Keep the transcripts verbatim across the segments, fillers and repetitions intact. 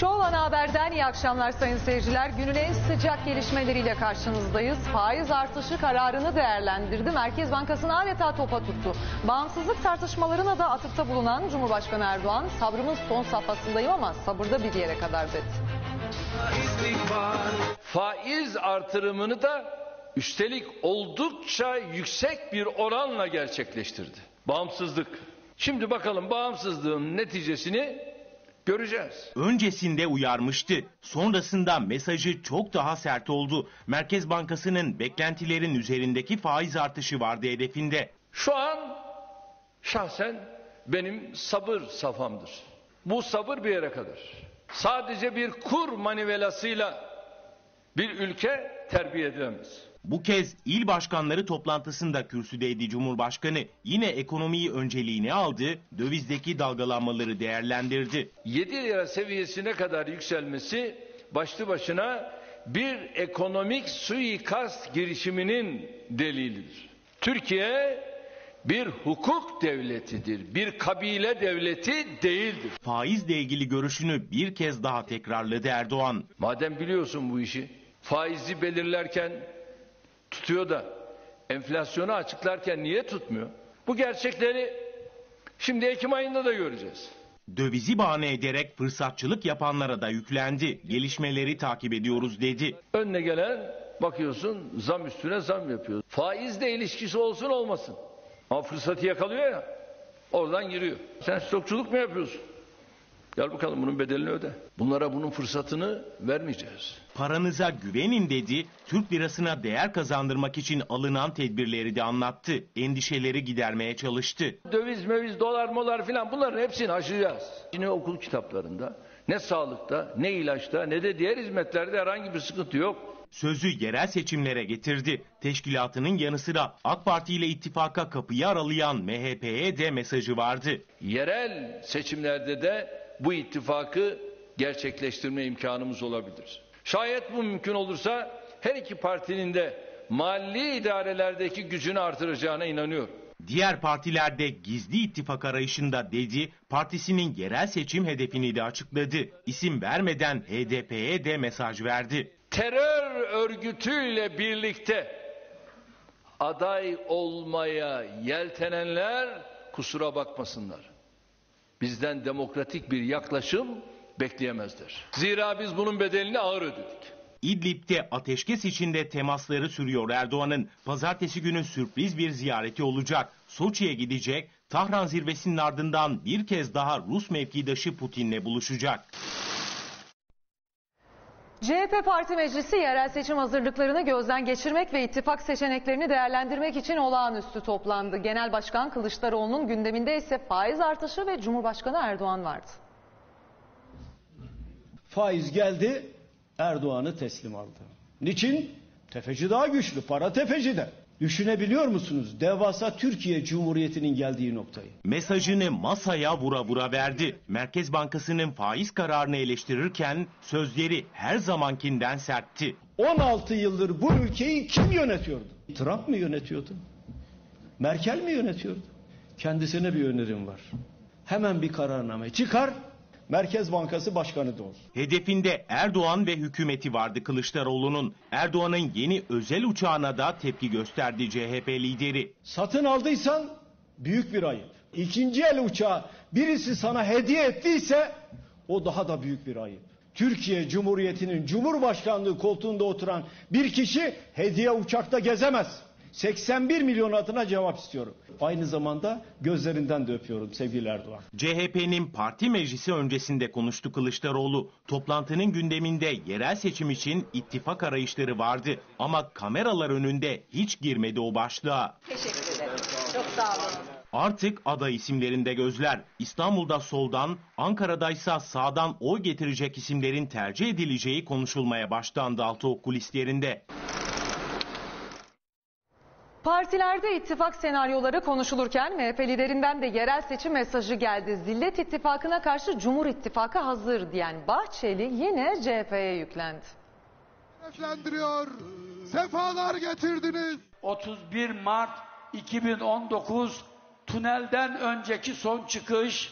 Şovlan Haber'den iyi akşamlar sayın seyirciler. Günün en sıcak gelişmeleriyle karşınızdayız. Faiz artışı kararını değerlendirdi. Merkez Bankası'nı adeta topa tuttu. Bağımsızlık tartışmalarına da atıfta bulunan Cumhurbaşkanı Erdoğan, sabrımın son safhasındayım ama sabırda bir yere kadar dedi. Faiz artırımını da üstelik oldukça yüksek bir oranla gerçekleştirdi. Bağımsızlık. Şimdi bakalım bağımsızlığın neticesini göreceğiz. Öncesinde uyarmıştı. Sonrasında mesajı çok daha sert oldu. Merkez Bankası'nın beklentilerin üzerindeki faiz artışı vardı hedefinde. Şu an şahsen benim sabır safhamdır. Bu sabır bir yere kadar. Sadece bir kur manivelasıyla bir ülke terbiye edilemez. Bu kez il başkanları toplantısında kürsüdeydi Cumhurbaşkanı. Yine ekonomiyi önceliğine aldı, dövizdeki dalgalanmaları değerlendirdi. yedi lira seviyesine kadar yükselmesi başlı başına bir ekonomik suikast girişiminin delilidir. Türkiye bir hukuk devletidir, bir kabile devleti değildir. Faizle ilgili görüşünü bir kez daha tekrarladı Erdoğan. Madem biliyorsun bu işi, faizi belirlerken tutuyor da enflasyonu açıklarken niye tutmuyor? Bu gerçekleri şimdi Ekim ayında da göreceğiz. Dövizi bahane ederek fırsatçılık yapanlara da yüklendi. Gelişmeleri takip ediyoruz dedi. Önüne gelen bakıyorsun zam üstüne zam yapıyor. Faizle ilişkisi olsun olmasın. Ama fırsatı yakalıyor ya, oradan giriyor. Sen stokçuluk mu yapıyorsun? Gel bakalım bunun bedelini öde. Bunlara bunun fırsatını vermeyeceğiz. Paranıza güvenin dedi, Türk lirasına değer kazandırmak için alınan tedbirleri de anlattı. Endişeleri gidermeye çalıştı. Döviz, meviz, dolar, molar filan bunların hepsini aşacağız. Yine okul kitaplarında, ne sağlıkta, ne ilaçta, ne de diğer hizmetlerde herhangi bir sıkıntı yok. Sözü yerel seçimlere getirdi. Teşkilatının yanı sıra AK Parti ile ittifaka kapıyı aralayan M H P'ye de mesajı vardı. Yerel seçimlerde de bu ittifakı gerçekleştirme imkanımız olabilir. Şayet bu mümkün olursa her iki partinin de mali idarelerdeki gücünü artıracağına inanıyorum. Diğer partilerde gizli ittifak arayışında dedi, partisinin yerel seçim hedefini de açıkladı. İsim vermeden H D P'ye de mesaj verdi. Terör örgütüyle birlikte aday olmaya yeltenenler kusura bakmasınlar. Bizden demokratik bir yaklaşım bekleyemezler. Zira biz bunun bedelini ağır ödedik. İdlib'de ateşkes içinde temasları sürüyor Erdoğan'ın. Pazartesi günü sürpriz bir ziyareti olacak. Soçi'ye gidecek. Tahran zirvesinin ardından bir kez daha Rus mevkidaşı Putin'le buluşacak. C H P Parti Meclisi yerel seçim hazırlıklarını gözden geçirmek ve ittifak seçeneklerini değerlendirmek için olağanüstü toplandı. Genel Başkan Kılıçdaroğlu'nun gündeminde ise faiz artışı ve Cumhurbaşkanı Erdoğan vardı. Faiz geldi, Erdoğan'ı teslim aldı. Niçin? Tefeci daha güçlü, para tefecide. Düşünebiliyor musunuz devasa Türkiye Cumhuriyeti'nin geldiği noktayı? Mesajını masaya vura vura verdi. Merkez Bankası'nın faiz kararını eleştirirken sözleri her zamankinden sertti. on altı yıldır bu ülkeyi kim yönetiyordu? Trump mı yönetiyordu? Merkel mi yönetiyordu? Kendisine bir önerim var. Hemen bir kararname çıkar. Merkez Bankası Başkanı da olsun. Hedefinde Erdoğan ve hükümeti vardı Kılıçdaroğlu'nun. Erdoğan'ın yeni özel uçağına da tepki gösterdi C H P lideri. Satın aldıysan büyük bir ayıp. İkinci el uçağı birisi sana hediye ettiyse o daha da büyük bir ayıp. Türkiye Cumhuriyeti'nin Cumhurbaşkanlığı koltuğunda oturan bir kişi hediye uçakta gezemez. seksen bir milyon adına cevap istiyorum. Aynı zamanda gözlerinden de öpüyorum sevgili Erdoğan. C H P'nin parti meclisi öncesinde konuştu Kılıçdaroğlu. Toplantının gündeminde yerel seçim için ittifak arayışları vardı. Ama kameralar önünde hiç girmedi o başlığa. Teşekkür ederim. Çok sağ olun. Artık aday isimlerinde gözler. İstanbul'da soldan, Ankara'daysa sağdan oy getirecek isimlerin tercih edileceği konuşulmaya başlandı Altıok kulislerinde. Partilerde ittifak senaryoları konuşulurken M H P liderinden de yerel seçim mesajı geldi. Zillet İttifakı'na karşı Cumhur İttifakı hazır diyen Bahçeli yine C H P'ye yüklendi. Hedeflendiriyor, sefalar getirdiniz. otuz bir Mart iki bin on dokuz tünelden önceki son çıkış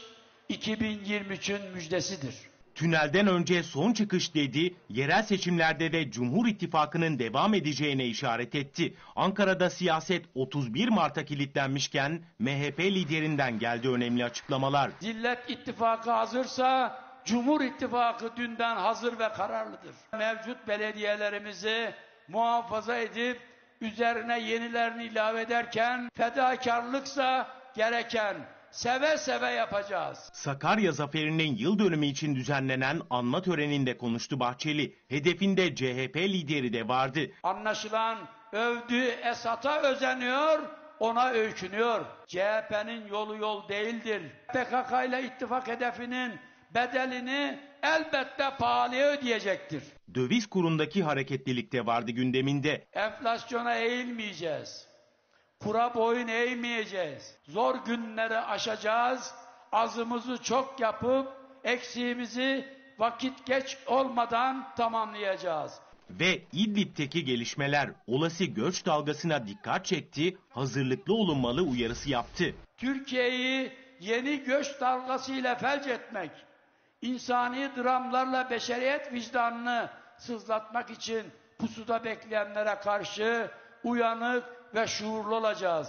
iki bin yirmi üçün müjdesidir. Tünelden önce son çıkış dedi, yerel seçimlerde de Cumhur İttifakı'nın devam edeceğine işaret etti. Ankara'da siyaset otuz bir Mart'a kilitlenmişken M H P liderinden geldi önemli açıklamalar. Zillet İttifakı hazırsa Cumhur İttifakı dünden hazır ve kararlıdır. Mevcut belediyelerimizi muhafaza edip üzerine yenilerini ilave ederken fedakarlıksa gereken seve seve yapacağız. Sakarya zaferinin yıl dönümü için düzenlenen anma töreninde konuştu Bahçeli. Hedefinde C H P lideri de vardı. Anlaşılan övdüğü Esad'a özeniyor, ona öykünüyor. C H P'nin yolu yol değildir. P K K ile ittifak hedefinin bedelini elbette pahalıya ödeyecektir. Döviz kurundaki hareketlilik de vardı gündeminde. Enflasyona eğilmeyeceğiz. Kura boyun eğmeyeceğiz. Zor günleri aşacağız. Azımızı çok yapıp eksiğimizi vakit geç olmadan tamamlayacağız. Ve İdlib'teki gelişmeler olası göç dalgasına dikkat çekti, hazırlıklı olunmalı uyarısı yaptı. Türkiye'yi yeni göç dalgasıyla felç etmek, insani dramlarla beşeriyet vicdanını sızlatmak için pusuda bekleyenlere karşı uyanık ve şuurlu olacağız.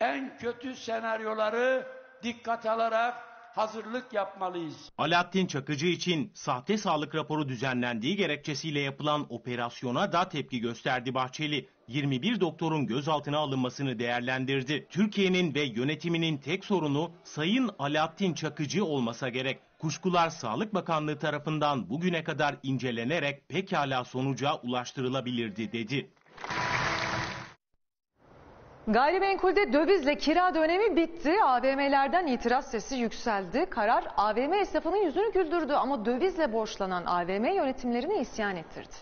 En kötü senaryoları dikkat alarak hazırlık yapmalıyız. Alaattin Çakıcı için sahte sağlık raporu düzenlendiği gerekçesiyle yapılan operasyona da tepki gösterdi Bahçeli. yirmi bir doktorun gözaltına alınmasını değerlendirdi. Türkiye'nin ve yönetiminin tek sorunu Sayın Alaattin Çakıcı olmasa gerek. Kuşkular Sağlık Bakanlığı tarafından bugüne kadar incelenerek pekala sonuca ulaştırılabilirdi dedi. Gayrimenkulde dövizle kira dönemi bitti. A V M'lerden itiraz sesi yükseldi. Karar A V M esnafının yüzünü güldürdü ama dövizle borçlanan A V M yönetimlerine isyan ettirdi.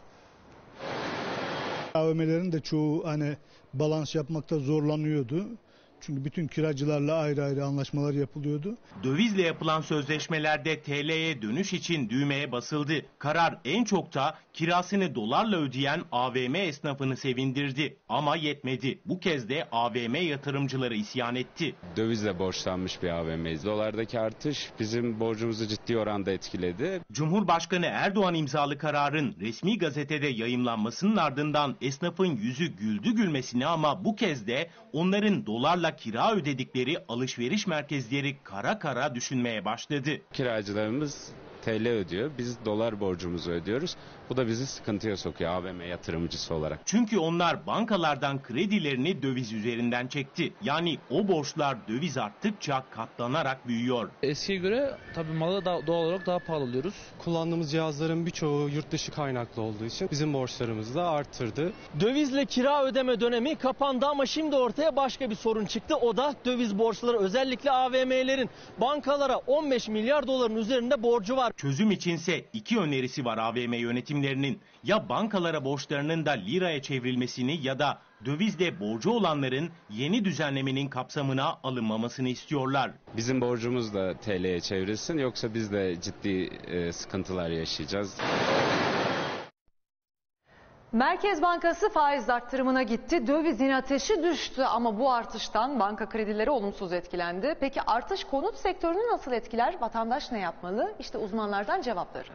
A V M'lerin de çoğu hani balans yapmakta zorlanıyordu. Çünkü bütün kiracılarla ayrı ayrı anlaşmalar yapılıyordu. Dövizle yapılan sözleşmelerde T L'ye dönüş için düğmeye basıldı. Karar en çok da kirasını dolarla ödeyen A V M esnafını sevindirdi. Ama yetmedi. Bu kez de A V M yatırımcıları isyan etti. Dövizle borçlanmış bir A V M'yiz. Dolardaki artış bizim borcumuzu ciddi oranda etkiledi. Cumhurbaşkanı Erdoğan imzalı kararın resmi gazetede yayımlanmasının ardından esnafın yüzü güldü gülmesine ama bu kez de onların dolarla kira ödedikleri alışveriş merkezleri kara kara düşünmeye başladı. Kiracılarımız T L ödüyor, biz dolar borcumuzu ödüyoruz. Bu da bizi sıkıntıya sokuyor A V M yatırımcısı olarak. Çünkü onlar bankalardan kredilerini döviz üzerinden çekti. Yani o borçlar döviz arttıkça katlanarak büyüyor. Eskiye göre tabii malı da doğal olarak daha pahalı alıyoruz. Kullandığımız cihazların birçoğu yurt dışı kaynaklı olduğu için bizim borçlarımızı da arttırdı. Dövizle kira ödeme dönemi kapandı ama şimdi ortaya başka bir sorun çıktı. O da döviz borçları, özellikle A V M'lerin bankalara on beş milyar doların üzerinde borcu var. Çözüm içinse iki önerisi var A V M yönetimlerinin. Ya bankalara borçlarının da liraya çevrilmesini ya da dövizde borcu olanların yeni düzenlemenin kapsamına alınmamasını istiyorlar. Bizim borcumuz da T L'ye çevrilsin, yoksa biz de ciddi sıkıntılar yaşayacağız. Merkez Bankası faiz artırımına gitti. Dövizin ateşi düştü ama bu artıştan banka kredileri olumsuz etkilendi. Peki artış konut sektörünü nasıl etkiler? Vatandaş ne yapmalı? İşte uzmanlardan cevapları.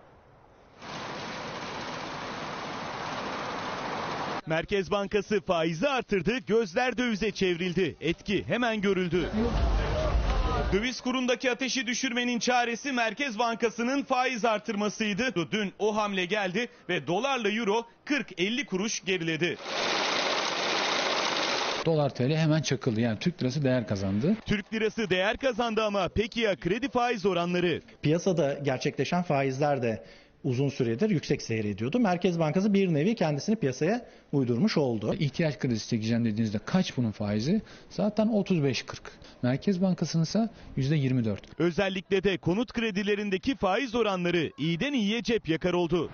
Merkez Bankası faizi artırdı, gözler dövize çevrildi. Etki hemen görüldü. Döviz kurundaki ateşi düşürmenin çaresi Merkez Bankası'nın faiz artırmasıydı. Dün o hamle geldi ve dolarla euro kırk elli kuruş geriledi. Dolar T L hemen çakıldı, yani Türk lirası değer kazandı. Türk lirası değer kazandı ama peki ya kredi faiz oranları? Piyasada gerçekleşen faizler de uzun süredir yüksek seyrediyordu. Merkez Bankası bir nevi kendisini piyasaya uydurmuş oldu. İhtiyaç kredisi çekeceğim dediğinizde kaç bunun faizi? Zaten otuz beş kırk. Merkez Bankası'nın ise yüzde yirmi dört. Özellikle de konut kredilerindeki faiz oranları iyiden iyiye cep yakar oldu.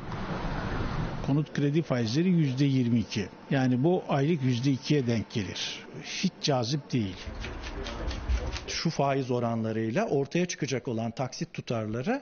Konut kredi faizleri yüzde yirmi iki. Yani bu aylık yüzde ikiye denk gelir. Hiç cazip değil. şu faiz oranlarıyla ortaya çıkacak olan taksit tutarları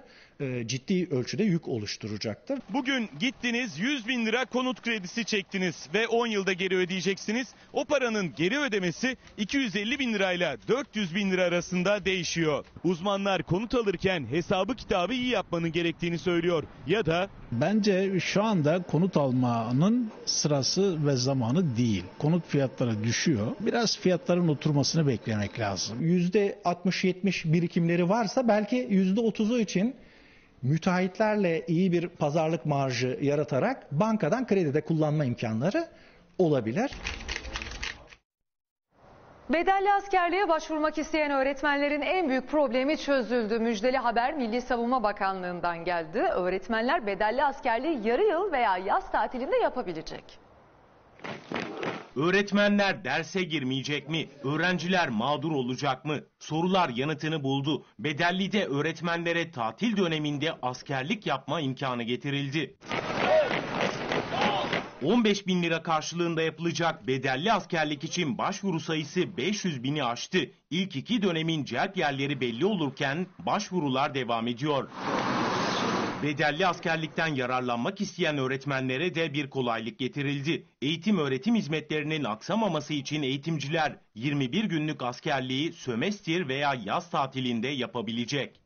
ciddi ölçüde yük oluşturacaktır. Bugün gittiniz yüz bin lira konut kredisi çektiniz ve on yılda geri ödeyeceksiniz. O paranın geri ödemesi iki yüz elli bin lirayla dört yüz bin lira arasında değişiyor. Uzmanlar konut alırken hesabı kitabı iyi yapmanın gerektiğini söylüyor. Ya da bence şu anda konut almanın sırası ve zamanı değil. Konut fiyatları düşüyor. Biraz fiyatların oturmasını beklemek lazım. yüzde altmış yetmiş birikimleri varsa belki yüzde otuzu için müteahhitlerle iyi bir pazarlık marjı yaratarak bankadan kredide kullanma imkanları olabilir. Bedelli askerliğe başvurmak isteyen öğretmenlerin en büyük problemi çözüldü. Müjdeli haber Milli Savunma Bakanlığı'ndan geldi. Öğretmenler bedelli askerliği yarı yıl veya yaz tatilinde yapabilecek. Öğretmenler derse girmeyecek mi? Öğrenciler mağdur olacak mı? Sorular yanıtını buldu. Bedelli'de öğretmenlere tatil döneminde askerlik yapma imkanı getirildi. on beş bin lira karşılığında yapılacak bedelli askerlik için başvuru sayısı beş yüz bini aştı. İlk iki dönemin celp yerleri belli olurken başvurular devam ediyor. Bedelli askerlikten yararlanmak isteyen öğretmenlere de bir kolaylık getirildi. Eğitim öğretim hizmetlerinin aksamaması için eğitimciler yirmi bir günlük askerliği sömestr veya yaz tatilinde yapabilecek.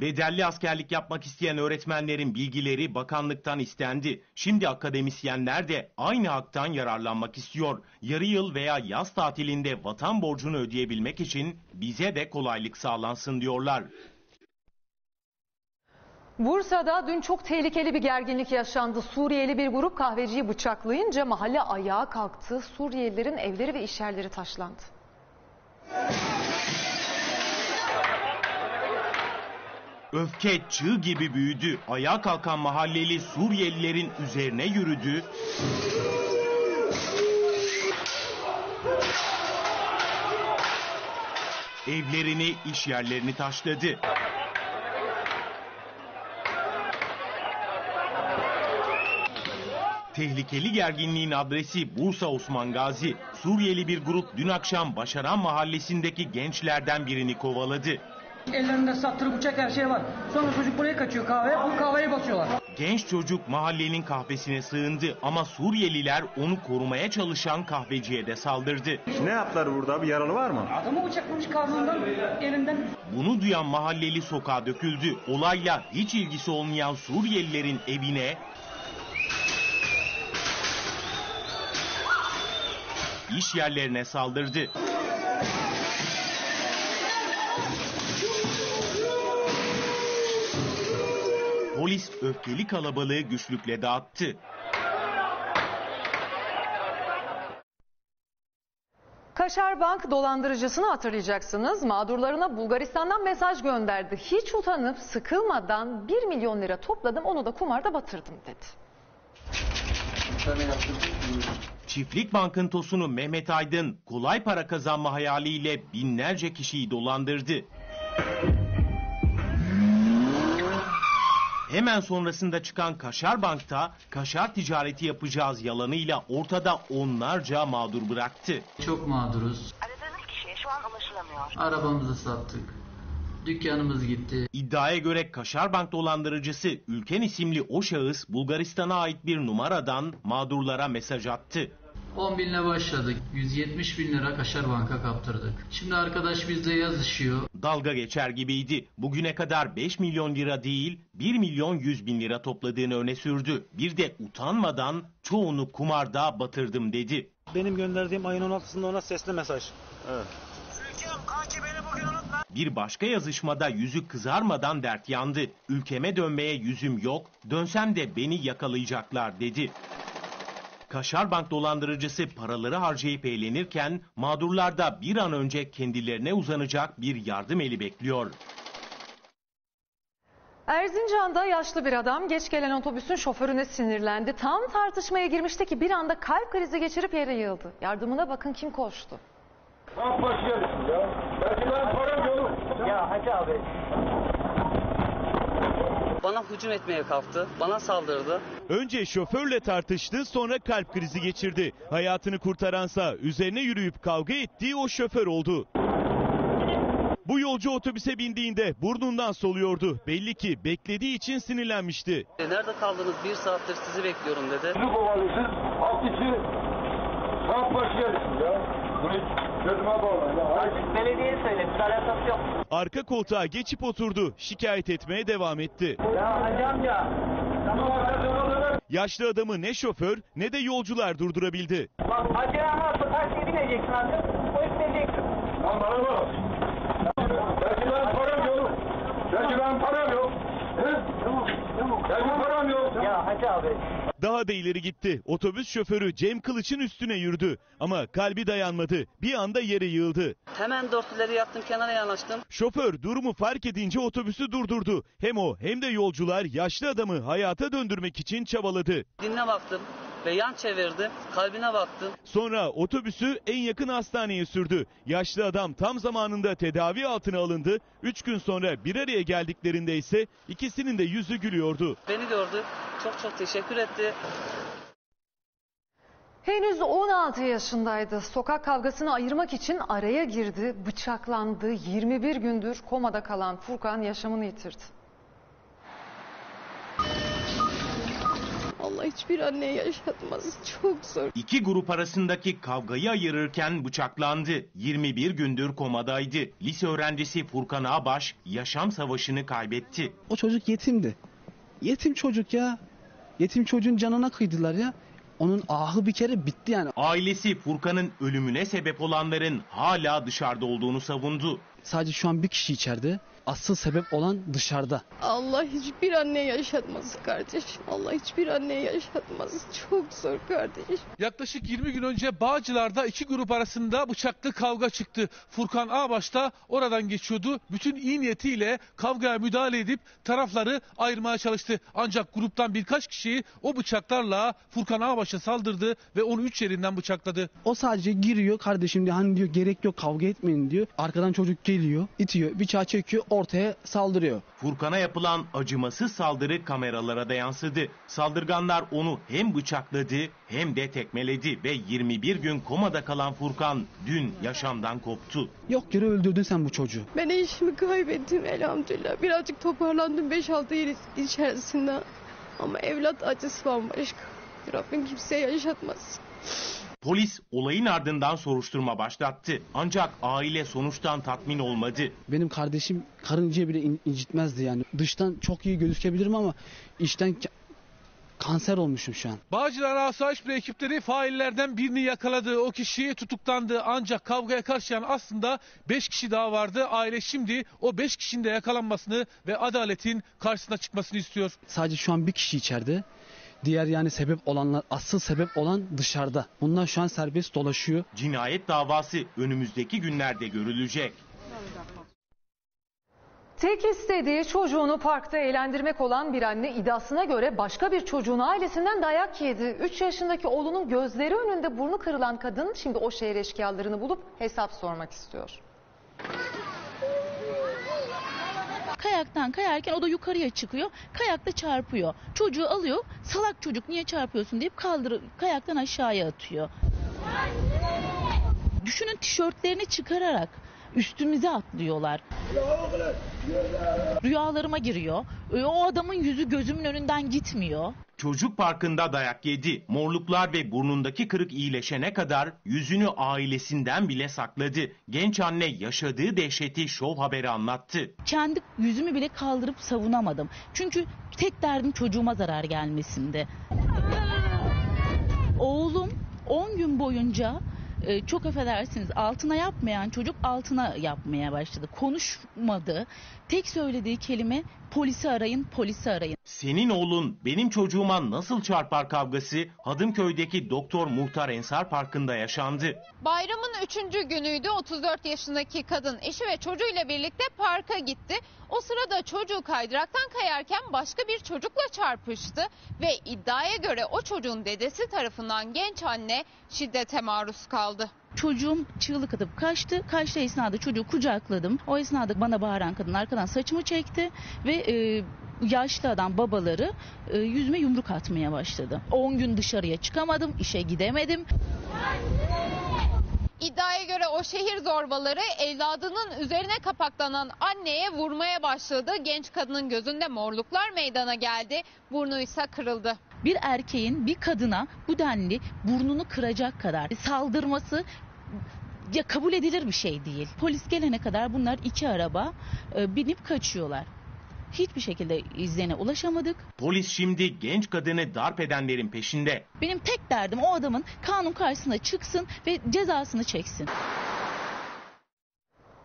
Bedelli askerlik yapmak isteyen öğretmenlerin bilgileri bakanlıktan istendi. Şimdi akademisyenler de aynı haktan yararlanmak istiyor. Yarı yıl veya yaz tatilinde vatan borcunu ödeyebilmek için bize de kolaylık sağlansın diyorlar. Bursa'da dün çok tehlikeli bir gerginlik yaşandı. Suriyeli bir grup kahveciyi bıçaklayınca mahalle ayağa kalktı. Suriyelilerin evleri ve iş yerleri taşlandı. Öfke çığ gibi büyüdü. Ayağa kalkan mahalleli Suriyelilerin üzerine yürüdü. Evlerini, iş yerlerini taşladı. Tehlikeli gerginliğin adresi Bursa Osman Gazi. Suriyeli bir grup dün akşam Başaran Mahallesi'ndeki gençlerden birini kovaladı. Ellerinde sattırı bıçak her şey var. Sonra çocuk buraya kaçıyor kahveye. Bu kahveye basıyorlar. Genç çocuk mahallenin kahvesine sığındı ama Suriyeliler onu korumaya çalışan kahveciye de saldırdı. Ne yaptılar burada? Bir yaralı var mı? Adamı bıçaklamış karnından, elinden. Bunu duyan mahalleli sokağa döküldü. Olayla hiç ilgisi olmayan Suriyelilerin evine, iş yerlerine saldırdı. Polis öfkeli kalabalığı güçlükle dağıttı. Kaşar Bank dolandırıcısını hatırlayacaksınız. Mağdurlarına Bulgaristan'dan mesaj gönderdi. Hiç utanıp sıkılmadan bir milyon lira topladım, onu da kumarda batırdım dedi. Çiftlik Bank'ın tosunu Mehmet Aydın kolay para kazanma hayaliyle binlerce kişiyi dolandırdı. Hemen sonrasında çıkan Kaşar Bank'ta kaşar ticareti yapacağız yalanıyla ortada onlarca mağdur bıraktı. Çok mağduruz. Aradığınız kişiye şu an ulaşılamıyor. Arabamızı sattık. Dükkanımız gitti. İddiaya göre Kaşar Bank dolandırıcısı Ülken isimli o şahıs Bulgaristan'a ait bir numaradan mağdurlara mesaj attı. on binle başladık. yüz yetmiş bin lira Kaşar Bank'a kaptırdık. Şimdi arkadaş bizle yazışıyor. Dalga geçer gibiydi. Bugüne kadar beş milyon lira değil bir milyon yüz bin lira topladığını öne sürdü. Bir de utanmadan çoğunu kumarda batırdım dedi. Benim gönderdiğim ayın on altısında ona sesli mesaj. Evet. Bir başka yazışmada yüzü kızarmadan dert yandı. Ülkeme dönmeye yüzüm yok, dönsem de beni yakalayacaklar dedi. Kaşar Bank dolandırıcısı paraları harcayıp eğlenirken mağdurlar da bir an önce kendilerine uzanacak bir yardım eli bekliyor. Erzincan'da yaşlı bir adam geç gelen otobüsün şoförüne sinirlendi. Tam tartışmaya girmişti ki bir anda kalp krizi geçirip yere yığıldı. Yardımına bakın kim koştu. Bak başlayalım ya. Belki ben param yok. Ya hacı abi. Bana hücum etmeye kalktı. Bana saldırdı. Önce şoförle tartıştı, sonra kalp krizi geçirdi. Hayatını kurtaransa üzerine yürüyüp kavga ettiği o şoför oldu. Bu yolcu otobüse bindiğinde burnundan soluyordu. Belli ki beklediği için sinirlenmişti. Nerede kaldınız? Bir saattir sizi bekliyorum dedi. Sizi kovalıyorsunuz. Alt içi saat başı gelsin ya. Belediye söyledi, alakası yok. Arka koltuğa geçip oturdu. Şikayet etmeye devam etti. Ya hocam ya. Tamam. Yaşlı adamı ne şoför ne de yolcular durdurabildi. Bak hacı nasıl kaç yeri vereceksin artık? Polis vereceksin. Lan bana bak. Belki ben param yok. Belki ben param yok. Belki param yok. Ya hacı abi. Daha da ileri gitti. Otobüs şoförü Cem Kılıç'ın üstüne yürüdü. Ama kalbi dayanmadı. Bir anda yere yığıldı. Hemen dörtlüleri yattım, kenara yanaştım. Şoför durumu fark edince otobüsü durdurdu. Hem o hem de yolcular yaşlı adamı hayata döndürmek için çabaladı. Dinle baktım ve yan çevirdim. Kalbine baktım. Sonra otobüsü en yakın hastaneye sürdü. Yaşlı adam tam zamanında tedavi altına alındı. Üç gün sonra bir araya geldiklerinde ise ikisinin de yüzü gülüyordu. Beni gördü. Çok çok teşekkür etti. Henüz on altı yaşındaydı. Sokak kavgasını ayırmak için araya girdi, bıçaklandı. yirmi bir gündür komada kalan Furkan yaşamını yitirdi. Allah hiçbir anne yaşatması çok zor. İki grup arasındaki kavgayı ayırırken bıçaklandı. yirmi bir gündür komadaydı. Lise öğrencisi Furkan Ağbaş yaşam savaşını kaybetti. O çocuk yetimdi. Yetim çocuk ya. Yetim çocuğun canına kıydılar ya. Onun ahı bir kere bitti yani. Ailesi Furkan'ın ölümüne sebep olanların hala dışarıda olduğunu savundu. Sadece şu an bir kişi içeride. Asıl sebep olan dışarıda. Allah hiçbir anne yaşatmaz kardeşim. Allah hiçbir anne yaşatmaz. Çok zor kardeşim. Yaklaşık yirmi gün önce Bağcılar'da iki grup arasında bıçaklı kavga çıktı. Furkan Ağbaş da oradan geçiyordu. Bütün iyi niyetiyle kavgaya müdahale edip tarafları ayırmaya çalıştı. Ancak gruptan birkaç kişi o bıçaklarla Furkan Ağbaş'a saldırdı ve onu üç yerinden bıçakladı. O sadece giriyor kardeşim diyor. Hani diyor gerek yok, kavga etmeyin diyor. Arkadan çocuk geliyor, itiyor, bıçağı çekiyor, ortaya saldırıyor. Furkan'a yapılan acımasız saldırı kameralara da yansıdı. Saldırganlar onu hem bıçakladı hem de tekmeledi ve yirmi bir gün komada kalan Furkan dün yaşamdan koptu. Yok yere öldürdün sen bu çocuğu. Ben eşimi kaybettim elhamdülillah. Birazcık toparlandım beş altı yıl içerisinde. Ama evlat acısı bambaşka. Rabbim kimseye yaşatmasın. Polis olayın ardından soruşturma başlattı. Ancak aile sonuçtan tatmin olmadı. Benim kardeşim karıncayı bile in- incitmezdi yani. Dıştan çok iyi gözükebilirim ama içten kanser olmuşum şu an. Bağcılar asayiş bir ekipleri faillerden birini yakaladı. O kişi tutuklandı. Ancak kavgaya karşıyan aslında beş kişi daha vardı. Aile şimdi o beş kişinin de yakalanmasını ve adaletin karşısına çıkmasını istiyor. Sadece şu an bir kişi içeride. Diğer yani sebep olanlar, asıl sebep olan dışarıda. Bunlar şu an serbest dolaşıyor. Cinayet davası önümüzdeki günlerde görülecek. Tek istediği çocuğunu parkta eğlendirmek olan bir anne iddiasına göre başka bir çocuğun ailesinden dayak yedi. üç yaşındaki oğlunun gözleri önünde burnu kırılan kadın şimdi o şehir eşkıyalarını bulup hesap sormak istiyor. Kayaktan kayarken o da yukarıya çıkıyor. Kayakta çarpıyor. Çocuğu alıyor. Salak çocuk niye çarpıyorsun deyip kaldırıp kayaktan aşağıya atıyor. Düşünün, tişörtlerini çıkararak üstümüze atlıyorlar. Rüyalarıma giriyor. O adamın yüzü gözümün önünden gitmiyor. Çocuk parkında dayak yedi. Morluklar ve burnundaki kırık iyileşene kadar yüzünü ailesinden bile sakladı. Genç anne yaşadığı dehşeti Şov Haber'e anlattı. Kendi yüzümü bile kaldırıp savunamadım. Çünkü tek derdim çocuğuma zarar gelmesinde. Oğlum on gün boyunca çok affedersiniz altına yapmayan çocuk altına yapmaya başladı. Konuşmadı. Tek söylediği kelime polisi arayın, polisi arayın. Senin oğlun benim çocuğuma nasıl çarpar kavgası Hadımköy'deki Doktor Muhtar Ensar Parkı'nda yaşandı. Bayramın üçüncü günüydü. otuz dört yaşındaki kadın eşi ve çocuğuyla birlikte parka gitti. O sırada çocuğu kaydıraktan kayarken başka bir çocukla çarpıştı ve iddiaya göre o çocuğun dedesi tarafından genç anne şiddete maruz kaldı. Çocuğum çığlık atıp kaçtı. Kaçtığı esnada çocuğu kucakladım. O esnada bana bağıran kadın arkadan saçımı çekti ve e, yaşlı adam babaları e, yüzüme yumruk atmaya başladı. on gün dışarıya çıkamadım, işe gidemedim. İddiaya göre o şehir zorbaları evladının üzerine kapaklanan anneye vurmaya başladı. Genç kadının gözünde morluklar meydana geldi, burnu ise kırıldı. Bir erkeğin bir kadına bu denli burnunu kıracak kadar saldırması ya kabul edilir bir şey değil. Polis gelene kadar bunlar iki araba binip kaçıyorlar. Hiçbir şekilde izlene ulaşamadık. Polis şimdi genç kadını darp edenlerin peşinde. Benim tek derdim o adamın kanun karşısına çıksın ve cezasını çeksin.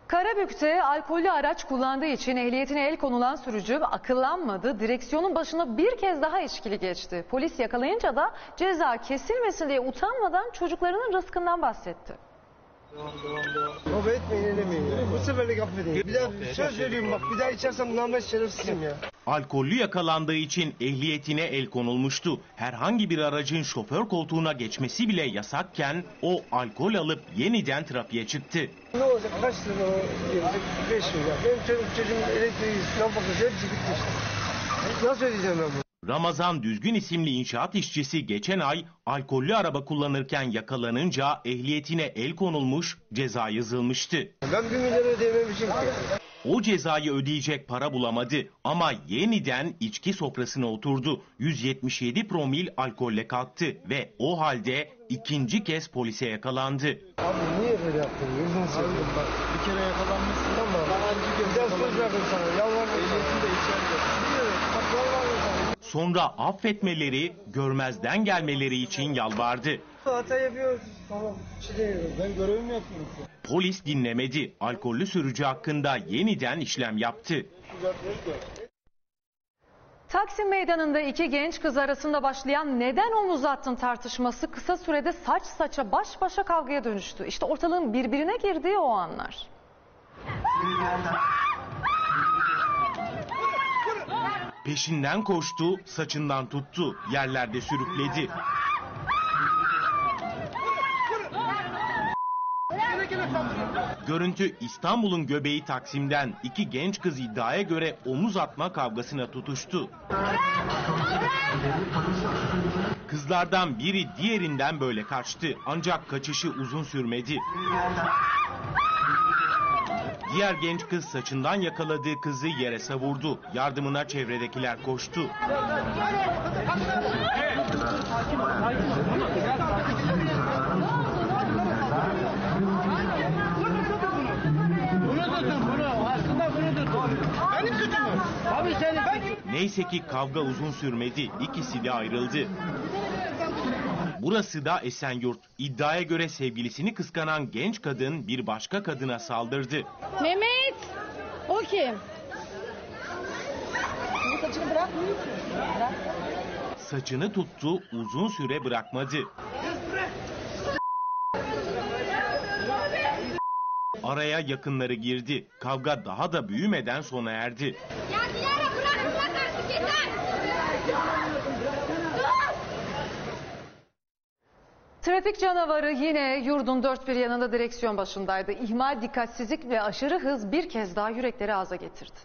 Karabük'te alkollü araç kullandığı için ehliyetine el konulan sürücü akıllanmadı. Direksiyonun başına bir kez daha içkili geçti. Polis yakalayınca da ceza kesilmesin diye utanmadan çocuklarının rızkından bahsetti. Kavga etmeyin, elemeyin ya. Bu seferlik affedin. Bir daha söz veriyorum bak, bir daha içersem bundan ben şerefsizim ya. Alkollü yakalandığı için ehliyetine el konulmuştu. Herhangi bir aracın şoför koltuğuna geçmesi bile yasakken o alkol alıp yeniden trafiğe çıktı. Ne olacak? Kaç lira o gelecek? Beş lira. Benim çocuk, çocuğum elektriği, lambası hepsi gitti işte. Nasıl ödeyeceğim ben bunu? Ramazan Düzgün isimli inşaat işçisi geçen ay alkollü araba kullanırken yakalanınca ehliyetine el konulmuş, ceza yazılmıştı. Ben bir milyon ödeyememişim ki. O cezayı ödeyecek para bulamadı ama yeniden içki sofrasına oturdu. yüz yetmiş yedi promil alkolle kalktı ve o halde ikinci kez polise yakalandı. Abi niye böyle yaptın? Bir kere yakalanmışsın ama ben iki kez yakalanmışım sana. Yalvardım. Ehliyetini de içeride. Sonra affetmeleri, görmezden gelmeleri için yalvardı. Hata yapıyoruz. Tamam. Ben görevimi yapıyorum. Polis dinlemedi. Alkollü sürücü hakkında yeniden işlem yaptı. Taksim meydanında iki genç kız arasında başlayan neden omuz attın tartışması kısa sürede saç saça baş başa kavgaya dönüştü. İşte ortalığın birbirine girdiği o anlar. Peşinden koştu, saçından tuttu, yerlerde sürükledi. Görüntü İstanbul'un göbeği Taksim'den. İki genç kız iddiaya göre omuz atma kavgasına tutuştu. Kızlardan biri diğerinden böyle kaçtı. Ancak kaçışı uzun sürmedi. Diğer genç kız saçından yakaladığı kızı yere savurdu. Yardımına çevredekiler koştu. Neyse ki kavga uzun sürmedi. İkisi de ayrıldı. Burası da Esenyurt. İddiaya göre sevgilisini kıskanan genç kadın bir başka kadına saldırdı. Mehmet! O kim? Saçını bırakmıyor ki. Bırak. Saçını tuttu, uzun süre bırakmadı. Araya yakınları girdi. Kavga daha da büyümeden sona erdi. Trafik canavarı yine yurdun dört bir yanında direksiyon başındaydı. İhmal, dikkatsizlik ve aşırı hız bir kez daha yürekleri ağza getirdi.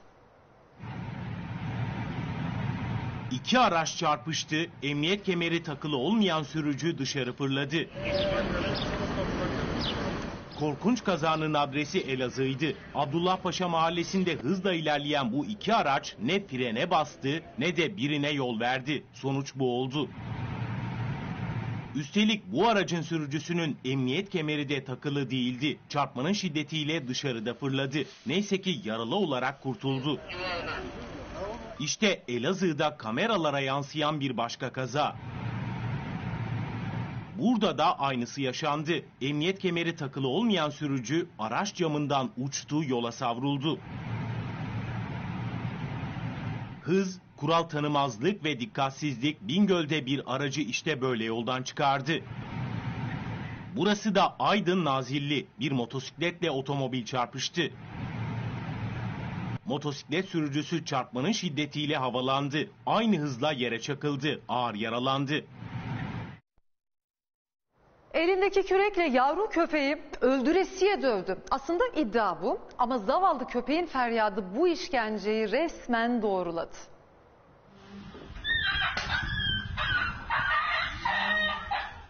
İki araç çarpıştı, emniyet kemeri takılı olmayan sürücü dışarı fırladı. Korkunç kazanın adresi Elazığ'ydı. Abdullah Paşa Mahallesi'nde hızla ilerleyen bu iki araç ne frene bastı ne de birine yol verdi. Sonuç bu oldu. Üstelik bu aracın sürücüsünün emniyet kemeri de takılı değildi. Çarpmanın şiddetiyle dışarıda fırladı. Neyse ki yaralı olarak kurtuldu. İşte Elazığ'da kameralara yansıyan bir başka kaza. Burada da aynısı yaşandı. Emniyet kemeri takılı olmayan sürücü araç camından uçtu, yola savruldu. Hız, kural tanımazlık ve dikkatsizlik Bingöl'de bir aracı işte böyle yoldan çıkardı. Burası da Aydın Nazilli. Bir motosikletle otomobil çarpıştı. Motosiklet sürücüsü çarpmanın şiddetiyle havalandı. Aynı hızla yere çakıldı. Ağır yaralandı. Elindeki kürekle yavru köpeği öldüresiye dövdü. Aslında iddia bu ama zavallı köpeğin feryadı bu işkenceyi resmen doğruladı.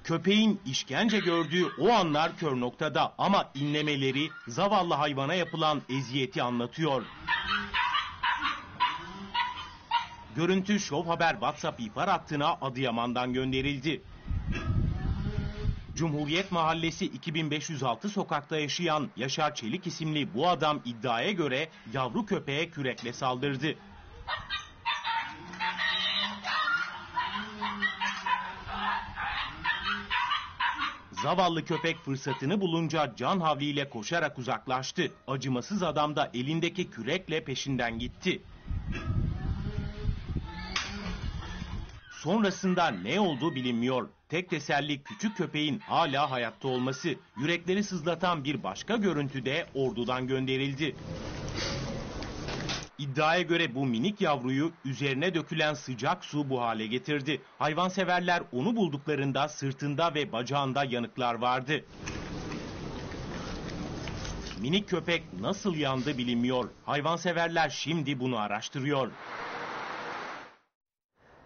Köpeğin işkence gördüğü o anlar kör noktada ama inlemeleri zavallı hayvana yapılan eziyeti anlatıyor. Görüntü Şov Haber WhatsApp ihbar hattına Adıyaman'dan gönderildi. Cumhuriyet Mahallesi iki bin beş yüz altı sokakta yaşayan Yaşar Çelik isimli bu adam iddiaya göre yavru köpeğe kürekle saldırdı. Zavallı köpek fırsatını bulunca can havliyle koşarak uzaklaştı. Acımasız adam da elindeki kürekle peşinden gitti. Sonrasında ne olduğu bilinmiyor. Tek teselli küçük köpeğin hala hayatta olması. Yürekleri sızlatan bir başka görüntü de Ordu'dan gönderildi. İddiaya göre bu minik yavruyu üzerine dökülen sıcak su bu hale getirdi. Hayvanseverler onu bulduklarında sırtında ve bacağında yanıklar vardı. Minik köpek nasıl yandı bilinmiyor. Hayvanseverler şimdi bunu araştırıyor.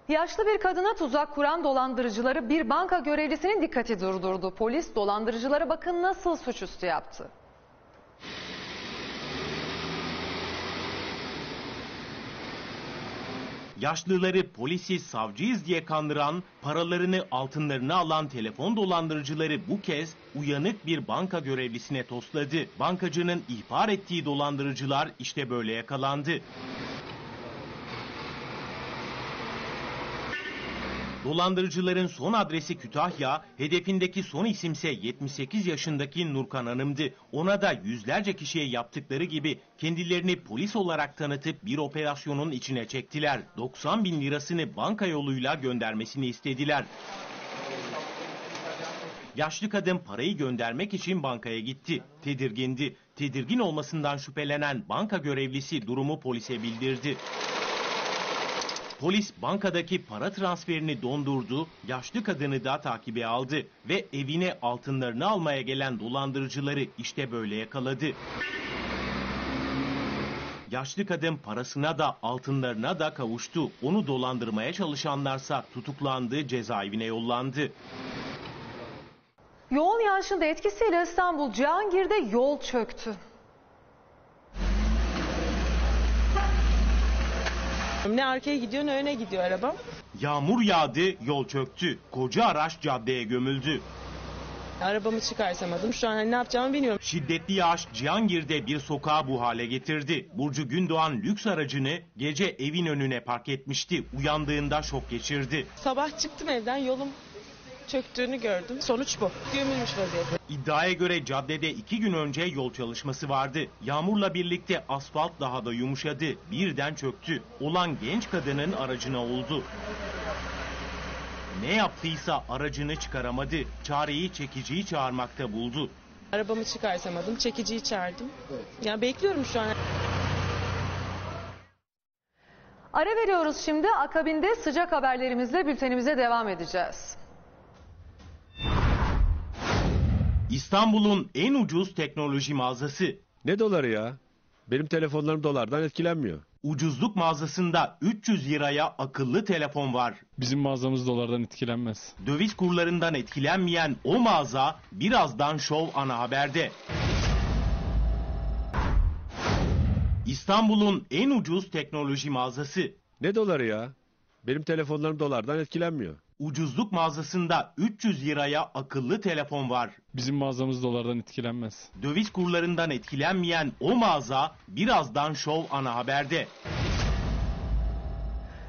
Yaşlı bir kadına tuzak kuran dolandırıcıları bir banka görevlisinin dikkati durdurdu. Polis dolandırıcılara bakın nasıl suçüstü yaptı. Yaşlıları polisi savcıyız diye kandıran, paralarını altınlarını alan telefon dolandırıcıları bu kez uyanık bir banka görevlisine tosladı. Bankacının ihbar ettiği dolandırıcılar işte böyle yakalandı. Dolandırıcıların son adresi Kütahya, hedefindeki son isimse yetmiş sekiz yaşındaki Nurkan Hanım'dı. Ona da yüzlerce kişiye yaptıkları gibi kendilerini polis olarak tanıtıp bir operasyonun içine çektiler. doksan bin lirasını banka yoluyla göndermesini istediler. Yaşlı kadın parayı göndermek için bankaya gitti. Tedirgindi. Tedirgin olmasından şüphelenen banka görevlisi durumu polise bildirdi. Polis bankadaki para transferini dondurdu, yaşlı kadını da takibe aldı ve evine altınlarını almaya gelen dolandırıcıları işte böyle yakaladı. Yaşlı kadın parasına da altınlarına da kavuştu. Onu dolandırmaya çalışanlarsa tutuklandı, cezaevine yollandı. Yoğun yağışın da etkisiyle İstanbul Cihangir'de yol çöktü. Ne arkaya gidiyor ne öne gidiyor araba. Yağmur yağdı, yol çöktü. Koca araç caddeye gömüldü. Arabamı çıkarsamadım. Şu an ne yapacağımı bilmiyorum. Şiddetli yağış Cihangir'de bir sokağı bu hale getirdi. Burcu Gündoğan lüks aracını gece evin önüne park etmişti. Uyandığında şok geçirdi. Sabah çıktım evden, yolum çöktüğünü gördüm. Sonuç bu. Gömülmüş vaziyette. İddiaya göre caddede iki gün önce yol çalışması vardı. Yağmurla birlikte asfalt daha da yumuşadı. Birden çöktü. Olan genç kadının aracına oldu. Ne yaptıysa aracını çıkaramadı. Çareyi çekiciyi çağırmakta buldu. Arabamı çıkarsamadım. Çekiciyi çağırdım. Ya bekliyorum şu an. Ara veriyoruz şimdi. Akabinde sıcak haberlerimizle bültenimize devam edeceğiz. İstanbul'un en ucuz teknoloji mağazası. Ne doları ya? Benim telefonlarım dolardan etkilenmiyor. Ucuzluk mağazasında üç yüz liraya akıllı telefon var. Bizim mağazamız dolardan etkilenmez. Döviz kurlarından etkilenmeyen o mağaza birazdan Şov ana haberde. İstanbul'un en ucuz teknoloji mağazası. Ne doları ya? Benim telefonlarım dolardan etkilenmiyor. Ucuzluk mağazasında üç yüz liraya akıllı telefon var. Bizim mağazamız dolardan etkilenmez. Döviz kurlarından etkilenmeyen o mağaza birazdan Şov ana haberde.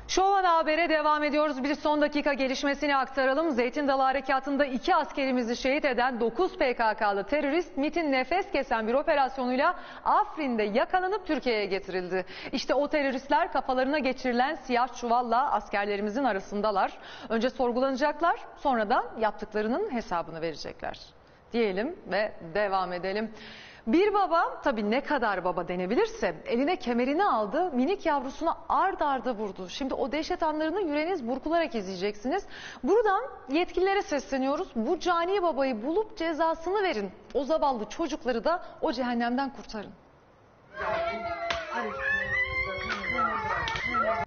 Şov ana habere devam ediyoruz. Bir son dakika gelişmesini aktaralım. Zeytin Dalı Harekatı'nda iki askerimizi şehit eden dokuz P K K'lı terörist MİT'in nefes kesen bir operasyonuyla Afrin'de yakalanıp Türkiye'ye getirildi. İşte o teröristler kafalarına geçirilen siyah çuvalla askerlerimizin arasındalar. Önce sorgulanacaklar, sonradan yaptıklarının hesabını verecekler. Diyelim ve devam edelim. Bir baba, tabii ne kadar baba denebilirse, eline kemerini aldı, minik yavrusuna ard arda vurdu. Şimdi o dehşet anlarını yüreğiniz burkularak izleyeceksiniz. Buradan yetkililere sesleniyoruz. Bu cani babayı bulup cezasını verin. O zavallı çocukları da o cehennemden kurtarın.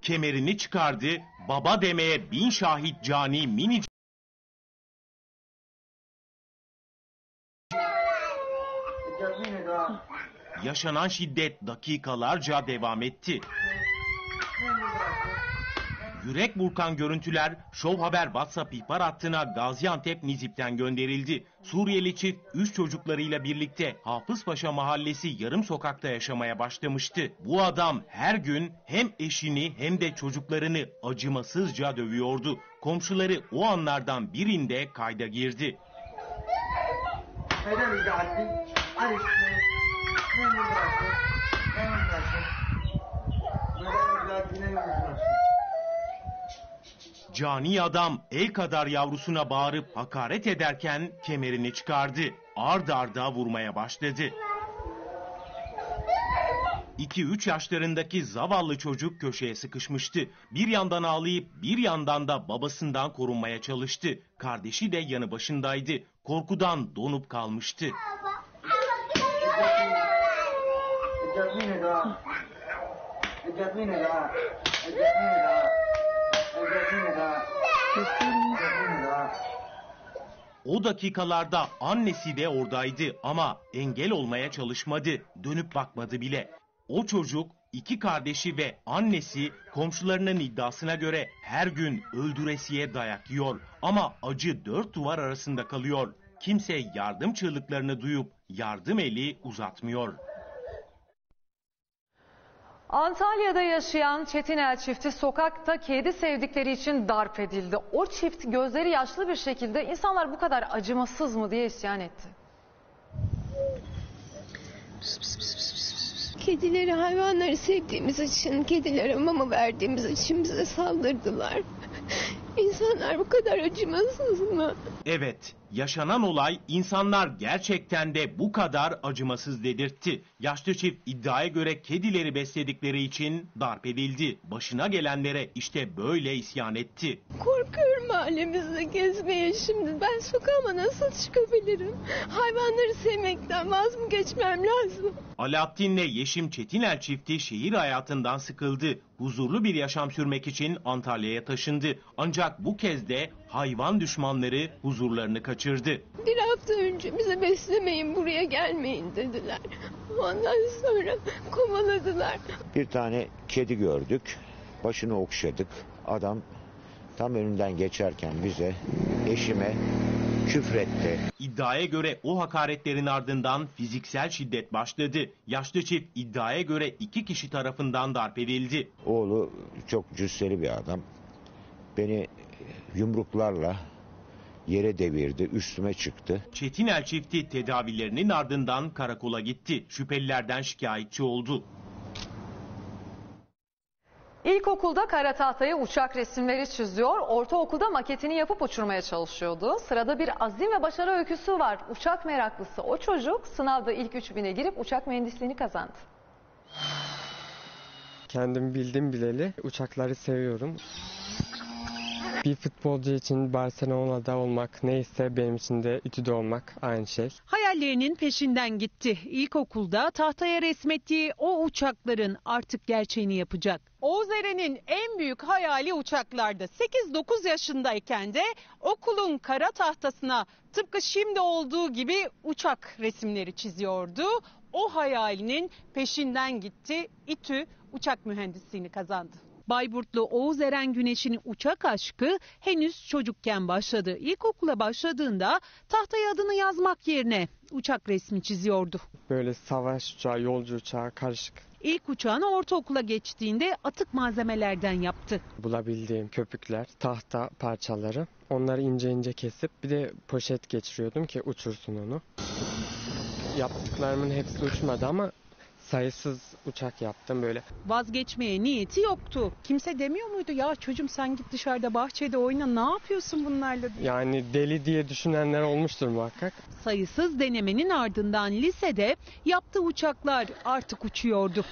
Kemerini çıkardı, baba demeye bin şahit cani mini Yaşanan şiddet dakikalarca devam etti. Yürek burkan görüntüler Show Haber WhatsApp ihbar hattına Gaziantep Nizip'ten gönderildi. Suriyeli çift üç çocuklarıyla birlikte Hafızpaşa Mahallesi yarım sokakta yaşamaya başlamıştı. Bu adam her gün hem eşini hem de çocuklarını acımasızca dövüyordu. Komşuları o anlardan birinde kayda girdi. Cani adam el kadar yavrusuna bağırıp hakaret ederken kemerini çıkardı. Ard arda vurmaya başladı. iki üç yaşlarındaki zavallı çocuk köşeye sıkışmıştı. Bir yandan ağlayıp bir yandan da babasından korunmaya çalıştı. Kardeşi de yanı başındaydı. Korkudan donup kalmıştı. O dakikalarda annesi de oradaydı ama engel olmaya çalışmadı, dönüp bakmadı bile. O çocuk, iki kardeşi ve annesi komşularının iddiasına göre her gün öldüresiye dayak yiyor ama acı dört duvar arasında kalıyor. Kimse yardım çığlıklarını duyup yardım eli uzatmıyor. Antalya'da yaşayan Çetinel çifti sokakta kedi sevdikleri için darp edildi. O çift gözleri yaşlı bir şekilde insanlar bu kadar acımasız mı diye isyan etti. Kedileri, hayvanları sevdiğimiz için, kedilere mama verdiğimiz için bize saldırdılar. İnsanlar bu kadar acımasız mı? Evet, yaşanan olay insanlar gerçekten de bu kadar acımasız dedirtti. Yaşlı çift iddiaya göre kedileri besledikleri için darp edildi. Başına gelenlere işte böyle isyan etti. Korkuyorum mahallemizde gezmeye şimdi. Ben sokağıma nasıl çıkabilirim? Hayvanları sevmekten vaz mı geçmem lazım? Alaattin'le Yeşim Çetinel çifti şehir hayatından sıkıldı. Huzurlu bir yaşam sürmek için Antalya'ya taşındı. Ancak bu kez de hayvan düşmanları huzurlarını kaçırdı. Bir hafta önce bize beslemeyin, buraya gelmeyin dediler. Ondan sonra kovaladılar. Bir tane kedi gördük, başını okşadık. Adam tam önünden geçerken bize, eşime küfretti. İddiaya göre o hakaretlerin ardından fiziksel şiddet başladı. Yaşlı çift iddiaya göre iki kişi tarafından darp edildi. Oğlu çok cüsseli bir adam. Beni yumruklarla yere devirdi, üstüme çıktı. Çetinel çifti tedavilerinin ardından karakola gitti. Şüphelilerden şikayetçi oldu. İlkokulda kara tahtaya uçak resimleri çiziyor, ortaokulda maketini yapıp uçurmaya çalışıyordu. Sırada bir azim ve başarı öyküsü var. Uçak meraklısı o çocuk sınavda ilk üç bine girip uçak mühendisliğini kazandı. Kendim bildim bileli uçakları seviyorum. Bir futbolcu için Barcelona'da olmak neyse benim için de İTÜ'de olmak aynı şey. Hayallerinin peşinden gitti. İlkokulda tahtaya resmettiği o uçakların artık gerçeğini yapacak. Oğuz Eren'in en büyük hayali uçaklardı. sekiz dokuz yaşındayken de okulun kara tahtasına tıpkı şimdi olduğu gibi uçak resimleri çiziyordu. O hayalinin peşinden gitti. İTÜ uçak mühendisliğini kazandı. Bayburtlu Oğuz Eren Güneş'in uçak aşkı henüz çocukken başladı. İlkokula başladığında tahtaya adını yazmak yerine uçak resmi çiziyordu. Böyle savaş uçağı, yolcu uçağı karışık. İlk uçağını ortaokula geçtiğinde atık malzemelerden yaptı. Bulabildiğim köpükler, tahta parçaları, onları ince ince kesip bir de poşet geçiriyordum ki uçursun onu. Yaptıklarımın hepsi uçmadı ama sayısız uçak yaptım böyle. Vazgeçmeye niyeti yoktu. Kimse demiyor muydu ya çocuğum sen git dışarıda bahçede oyna ne yapıyorsun bunlarla? Yani deli diye düşünenler olmuştur muhakkak. Sayısız denemenin ardından lisede yaptığı uçaklar artık uçuyordu.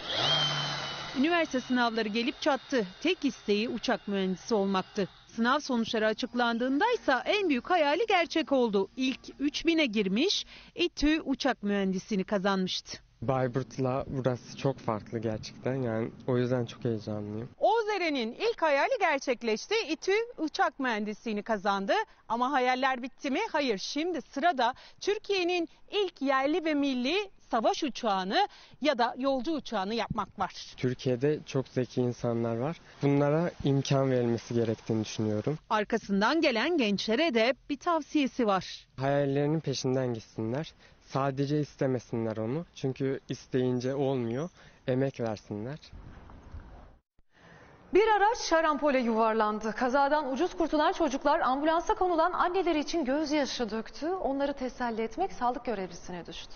Üniversite sınavları gelip çattı. Tek isteği uçak mühendisi olmaktı. Sınav sonuçları açıklandığındaysa en büyük hayali gerçek oldu. İlk üç bine girmiş, İTÜ uçak mühendisliğini kazanmıştı. Bayburt'la burası çok farklı gerçekten yani o yüzden çok heyecanlıyım. Oğuz Eren'in ilk hayali gerçekleşti. İTÜ uçak mühendisliğini kazandı ama hayaller bitti mi? Hayır, şimdi sırada Türkiye'nin ilk yerli ve milli savaş uçağını ya da yolcu uçağını yapmak var. Türkiye'de çok zeki insanlar var. Bunlara imkan verilmesi gerektiğini düşünüyorum. Arkasından gelen gençlere de bir tavsiyesi var. Hayallerinin peşinden gitsinler. Sadece istemesinler onu. Çünkü isteyince olmuyor. Emek versinler. Bir araç şarampole yuvarlandı. Kazadan ucuz kurtulan çocuklar ambulansa konulan anneleri için gözyaşı döktü. Onları teselli etmek sağlık görevlisine düştü.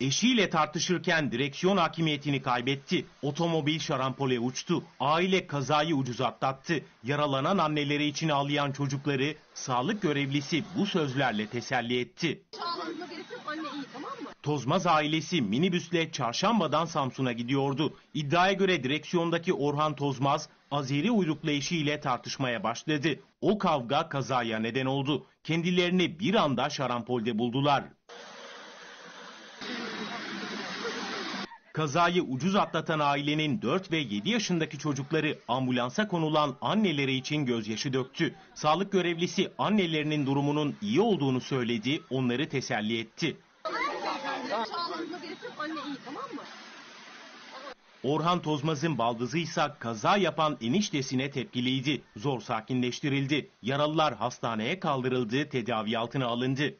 Eşiyle tartışırken direksiyon hakimiyetini kaybetti. Otomobil şarampole uçtu. Aile kazayı ucuz atlattı. Yaralanan anneleri için ağlayan çocukları sağlık görevlisi bu sözlerle teselli etti. Tozmaz ailesi minibüsle Çarşamba'dan Samsun'a gidiyordu. İddiaya göre direksiyondaki Orhan Tozmaz, Azeri uyruklu eşiyle tartışmaya başladı. O kavga kazaya neden oldu. Kendilerini bir anda şarampolde buldular. Kazayı ucuz atlatan ailenin dört ve yedi yaşındaki çocukları ambulansa konulan anneleri için gözyaşı döktü. Sağlık görevlisi annelerinin durumunun iyi olduğunu söyledi, onları teselli etti. Orhan Tozmaz'ın baldızıysa kaza yapan eniştesine tepkiliydi. Zor sakinleştirildi. Yaralılar hastaneye kaldırıldı, tedavi altına alındı.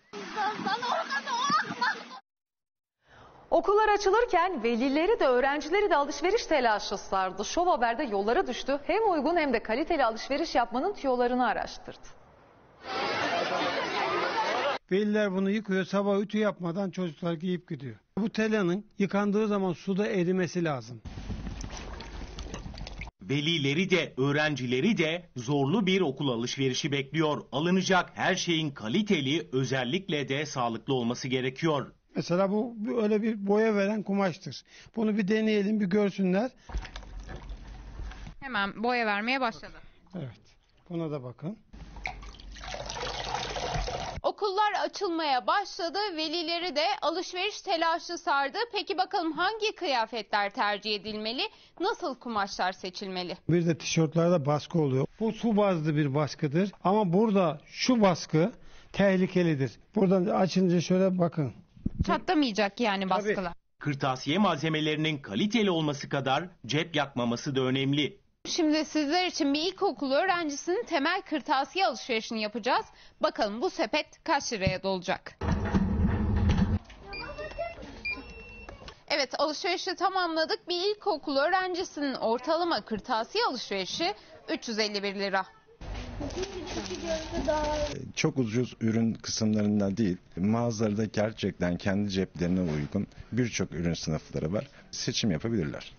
Okullar açılırken velileri de öğrencileri de alışveriş telaşı sardı. Şov Haber'de yollara düştü. Hem uygun hem de kaliteli alışveriş yapmanın tüyolarını araştırdı. Veliler bunu yıkıyor, sabah ütü yapmadan çocuklar giyip gidiyor. Bu telanın yıkandığı zaman suda erimesi lazım. Velileri de öğrencileri de zorlu bir okul alışverişi bekliyor. Alınacak her şeyin kaliteli, özellikle de sağlıklı olması gerekiyor. Mesela bu öyle bir boya veren kumaştır. Bunu bir deneyelim, bir görsünler. Hemen boya vermeye başladı. Evet, buna da bakın. Okullar açılmaya başladı, velileri de alışveriş telaşı sardı. Peki bakalım hangi kıyafetler tercih edilmeli, nasıl kumaşlar seçilmeli? Bir de tişörtlerde baskı oluyor. Bu su bazlı bir baskıdır ama burada şu baskı tehlikelidir. Buradan açınca şöyle bakın. Çatlamayacak yani baskılar. Tabii. Kırtasiye malzemelerinin kaliteli olması kadar cep yakmaması da önemli. Şimdi sizler için bir ilkokul öğrencisinin temel kırtasiye alışverişini yapacağız. Bakalım bu sepet kaç liraya dolacak? Evet, alışverişi tamamladık. Bir ilkokul öğrencisinin ortalama kırtasiye alışverişi üç yüz elli bir lira. Çok ucuz ürün kısımlarında değil, mağazalarda gerçekten kendi ceplerine uygun birçok ürün sınıfları var. Seçim yapabilirler.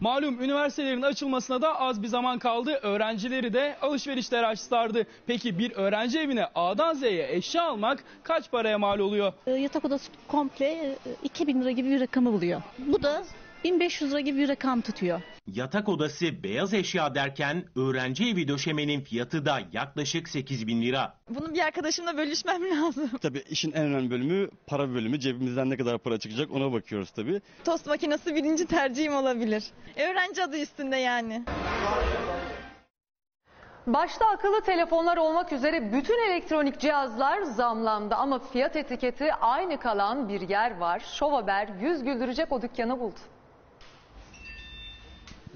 Malum üniversitelerin açılmasına da az bir zaman kaldı. Öğrencileri de alışveriş telaşı sardı. Peki bir öğrenci evine A'dan Z'ye eşya almak kaç paraya mal oluyor? E, yatak odası komple iki bin lira gibi bir rakamı buluyor. Bu da bin beş yüz lira gibi bir rakam tutuyor. Yatak odası, beyaz eşya derken öğrenci evi döşemenin fiyatı da yaklaşık sekiz bin lira. Bunu bir arkadaşımla bölüşmem lazım. Tabii işin en önemli bölümü para bölümü. Cebimizden ne kadar para çıkacak ona bakıyoruz tabii. Tost makinesi birinci tercihim olabilir. Öğrenci adı üstünde yani. Başta akıllı telefonlar olmak üzere bütün elektronik cihazlar zamlandı ama fiyat etiketi aynı kalan bir yer var. Şov Haber yüz güldürecek o dükkanı buldu.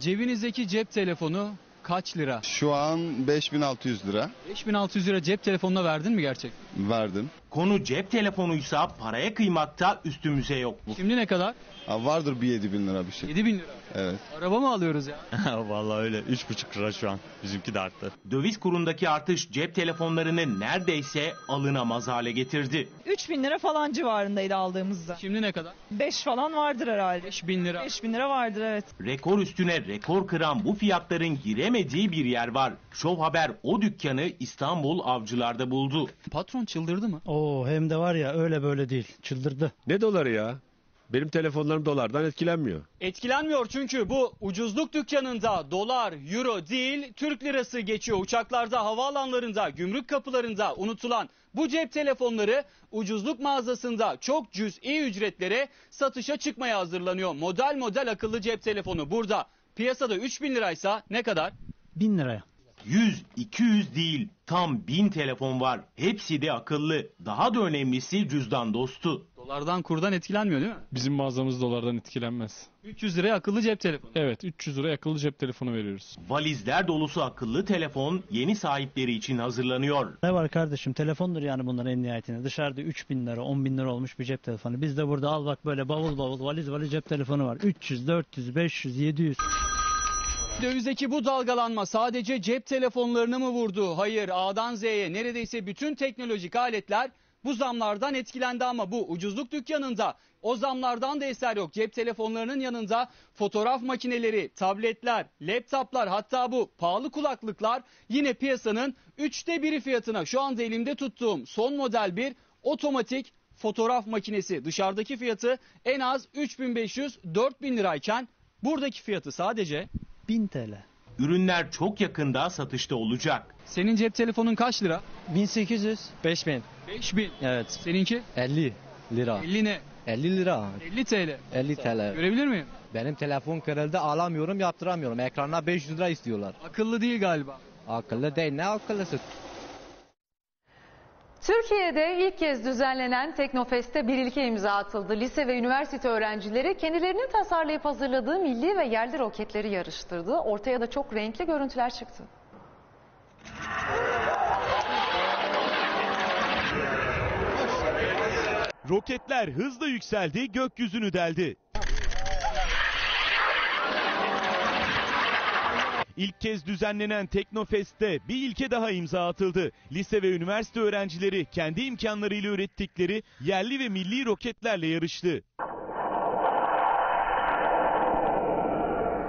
Cebinizdeki cep telefonu kaç lira? Şu an beş bin altı yüz lira. beş bin altı yüz lira cep telefonuna verdin mi gerçekten? Verdim. Konu cep telefonuysa paraya kıymakta üstümüze yok bu. Şimdi ne kadar? Ha, vardır bir yedi bin lira bir şey. yedi bin lira? Evet. Araba mı alıyoruz ya? Vallahi öyle. üç buçuk lira şu an. Bizimki de arttı. Döviz kurundaki artış cep telefonlarını neredeyse alınamaz hale getirdi. üç bin lira falan civarındaydı aldığımızda. Şimdi ne kadar? beş falan vardır herhalde. beş bin lira. beş bin lira vardır, evet. Rekor üstüne rekor kıran bu fiyatların giremediği bir yer var. Şov Haber o dükkanı İstanbul Avcılar'da buldu. Patron çıldırdı mı? Oo, hem de var ya, öyle böyle değil. Çıldırdı. Ne doları ya? Benim telefonlarım dolardan etkilenmiyor. Etkilenmiyor çünkü bu ucuzluk dükkanında dolar, euro değil Türk lirası geçiyor. Uçaklarda, havaalanlarında, gümrük kapılarında unutulan bu cep telefonları ucuzluk mağazasında çok cüz'i ücretlere satışa çıkmaya hazırlanıyor. Model model akıllı cep telefonu burada. Piyasada üç bin liraysa ne kadar? bin liraya. yüz iki yüz değil, tam bin telefon var. Hepsi de akıllı. Daha da önemlisi cüzdan dostu. Dolardan, kurdan etkilenmiyor değil mi? Bizim mağazamız dolardan etkilenmez. üç yüz liraya akıllı cep telefonu. Evet, üç yüz liraya akıllı cep telefonu veriyoruz. Valizler dolusu akıllı telefon yeni sahipleri için hazırlanıyor. Ne var kardeşim, telefondur yani bunların en nihayetinde. Dışarıda üç bin lira, on bin lira olmuş bir cep telefonu. Biz de burada al bak böyle bavul bavul valiz valiz cep telefonu var. üç yüz, dört yüz, beş yüz, yedi yüz. Dövizdeki bu dalgalanma sadece cep telefonlarını mı vurdu? Hayır, A'dan Z'ye neredeyse bütün teknolojik aletler bu zamlardan etkilendi ama bu ucuzluk dükkanında o zamlardan da eser yok. Cep telefonlarının yanında fotoğraf makineleri, tabletler, laptoplar, hatta bu pahalı kulaklıklar yine piyasanın üçte biri fiyatına. Şu anda elimde tuttuğum son model bir otomatik fotoğraf makinesi. Dışarıdaki fiyatı en az üç bin beş yüz dört bin lirayken buradaki fiyatı sadece bin TL. Ürünler çok yakında satışta olacak. Senin cep telefonun kaç lira? bin sekiz yüz. beş bin. beş bin. Evet. Seninki? elli lira. elli ne? elli lira. elli TL. elli TL. Görebilir miyim? Benim telefon kırıldı, alamıyorum, yaptıramıyorum. Ekrana beş yüz lira istiyorlar. Akıllı değil galiba. Akıllı değil, ne akıllısı? Türkiye'de ilk kez düzenlenen Teknofest'te bir ilke imza atıldı. Lise ve üniversite öğrencileri kendilerinin tasarlayıp hazırladığı milli ve yerli roketleri yarıştırdı. Ortaya da çok renkli görüntüler çıktı. Roketler hızla yükseldi, gökyüzünü deldi. İlk kez düzenlenen Teknofest'te bir ilke daha imza atıldı. Lise ve üniversite öğrencileri kendi imkanlarıyla ürettikleri yerli ve milli roketlerle yarıştı.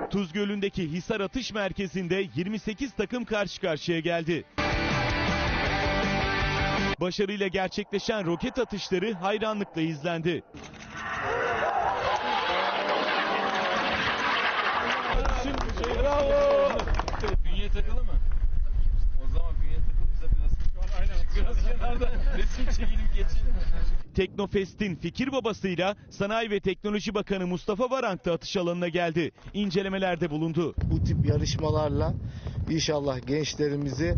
Tuz Gölü'ndeki Hisar Atış Merkezi'nde yirmi sekiz takım karşı karşıya geldi. Başarıyla gerçekleşen roket atışları hayranlıkla izlendi. Bravo! Bünye takılı mı? O zaman bünye takılıysa biraz şu an aynen biraz kenarda resim çekilip geçelim. Teknofest'in fikir babasıyla Sanayi ve Teknoloji Bakanı Mustafa Varank da atış alanına geldi. İncelemelerde bulundu. Bu tip yarışmalarla inşallah gençlerimizi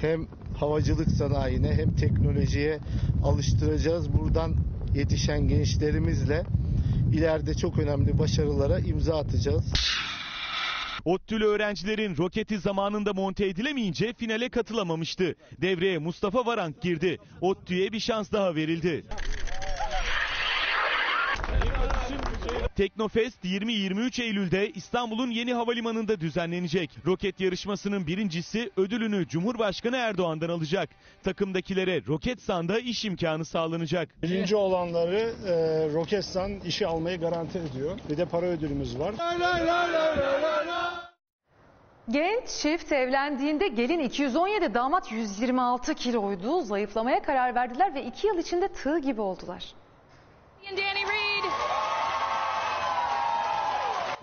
hem havacılık sanayine hem teknolojiye alıştıracağız. Buradan yetişen gençlerimizle ileride çok önemli başarılara imza atacağız. ODTÜ'lü öğrencilerin roketi zamanında monte edilemeyince finale katılamamıştı. Devreye Mustafa Varank girdi. ODTÜ'ye bir şans daha verildi. Teknofest yirmi yirmi üç Eylül'de İstanbul'un yeni havalimanında düzenlenecek. Roket yarışmasının birincisi ödülünü Cumhurbaşkanı Erdoğan'dan alacak. Takımdakilere Roketsan'da iş imkanı sağlanacak. Birinci olanları e, Roketsan işi almayı garanti ediyor. Bir de para ödülümüz var. La, la, la, la, la, la. Genç çift evlendiğinde gelin iki yüz on yedi, damat yüz yirmi altı kiloydu. Zayıflamaya karar verdiler ve iki yıl içinde tığ gibi oldular.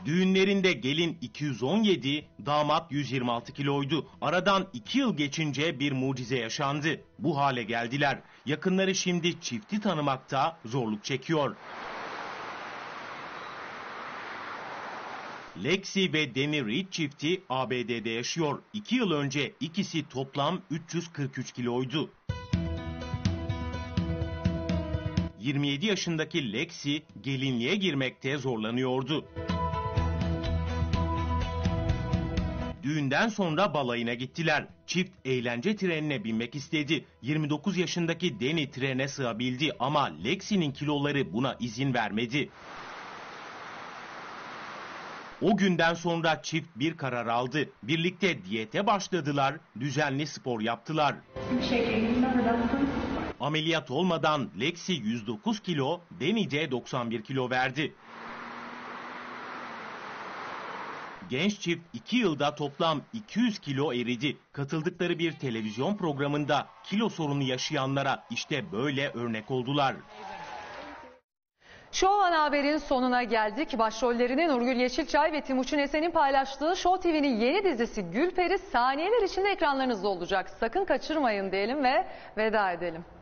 Düğünlerinde gelin iki yüz on yedi, damat yüz yirmi altı kiloydu. Aradan iki yıl geçince bir mucize yaşandı. Bu hale geldiler. Yakınları şimdi çifti tanımakta zorluk çekiyor. Lexi ve Danny Reed çifti A B D'de yaşıyor. iki yıl önce ikisi toplam üç yüz kırk üç kiloydu. yirmi yedi yaşındaki Lexi gelinliğe girmekte zorlanıyordu. Düğünden sonra balayına gittiler. Çift eğlence trenine binmek istedi. yirmi dokuz yaşındaki Danny trene sığabildi ama Lexi'nin kiloları buna izin vermedi. O günden sonra çift bir karar aldı. Birlikte diyete başladılar, düzenli spor yaptılar. Ameliyat olmadan Lexi yüz dokuz kilo, Danny de doksan bir kilo verdi. Genç çift iki yılda toplam iki yüz kilo eridi. Katıldıkları bir televizyon programında kilo sorunu yaşayanlara işte böyle örnek oldular. Show Ana Haber'in sonuna geldik. Başrollerini Nurgül Yeşilçay ve Timuçin Esen'in paylaştığı Show T V'nin yeni dizisi Gülperi saniyeler içinde ekranlarınızda olacak. Sakın kaçırmayın diyelim ve veda edelim.